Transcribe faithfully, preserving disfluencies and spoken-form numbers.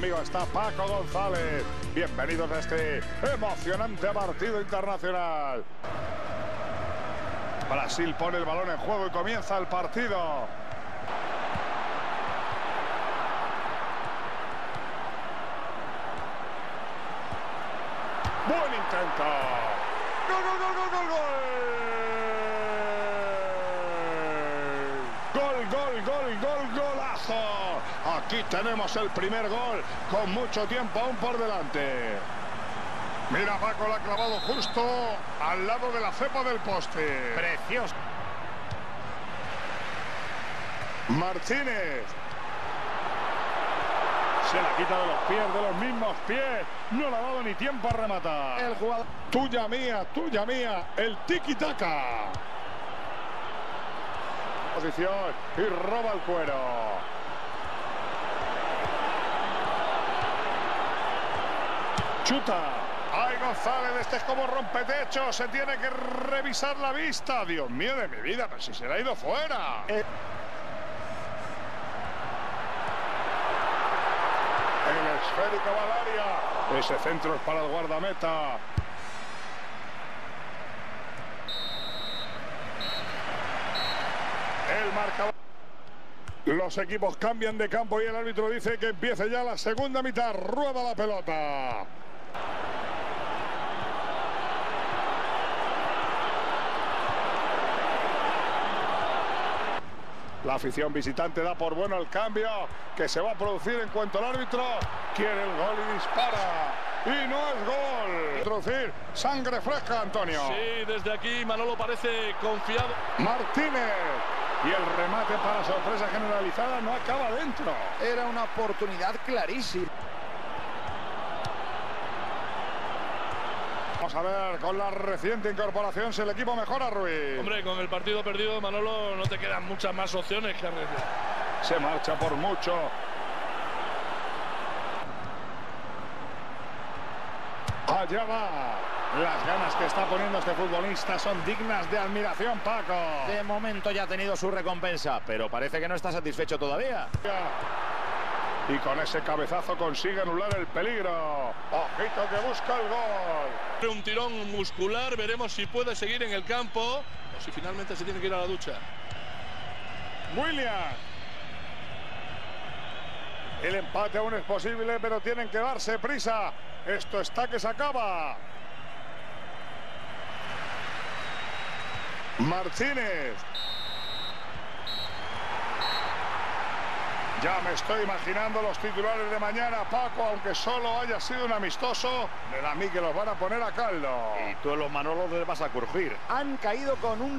Conmigo está Paco González. Bienvenidos a este emocionante partido internacional. Brasil pone el balón en juego y comienza el partido. Buen intento. ¡No, no, no, no, no, gol! Gol, gol, gol, gol, golazo. Aquí tenemos el primer gol con mucho tiempo aún por delante. Mira, Paco la ha clavado justo al lado de la cepa del poste. Precioso. Martínez. Se la quita de los pies, de los mismos pies. No le ha dado ni tiempo a rematar. El jugador. Tuya mía, tuya mía. El tiki-taka. Posición y roba el cuero. Chuta. ¡Ay, González! Este es como rompetecho. Se tiene que revisar la vista. Dios mío de mi vida, pero si se le ha ido fuera. Eh... El esférico va al área. Ese centro es para el guardameta. El marcador. Los equipos cambian de campo y el árbitro dice que empiece ya la segunda mitad. Rueda la pelota. La afición visitante da por bueno el cambio que se va a producir en cuanto el árbitro quiere el gol y dispara. Y no es gol. Introducir sangre fresca, Antonio. Sí, desde aquí Manolo parece confiado. Martínez. Y el remate para sorpresa generalizada no acaba dentro. Era una oportunidad clarísima. Vamos a ver, con la reciente incorporación, si el equipo mejora, Ruiz. Hombre, con el partido perdido, Manolo, no te quedan muchas más opciones que arriesgar. Se marcha por mucho. Allá va. Las ganas que está poniendo este futbolista son dignas de admiración, Paco. De momento ya ha tenido su recompensa, pero parece que no está satisfecho todavía. Y con ese cabezazo consigue anular el peligro. Ojito que busca el gol. Un tirón muscular, veremos si puede seguir en el campo o si finalmente se tiene que ir a la ducha. William. El empate aún es posible, pero tienen que darse prisa. Esto está que se acaba. Martínez. Ya me estoy imaginando los titulares de mañana, Paco, aunque solo haya sido un amistoso, me da a mí que los van a poner a caldo. Y tú los Manolos les vas a crujir. Han caído con un...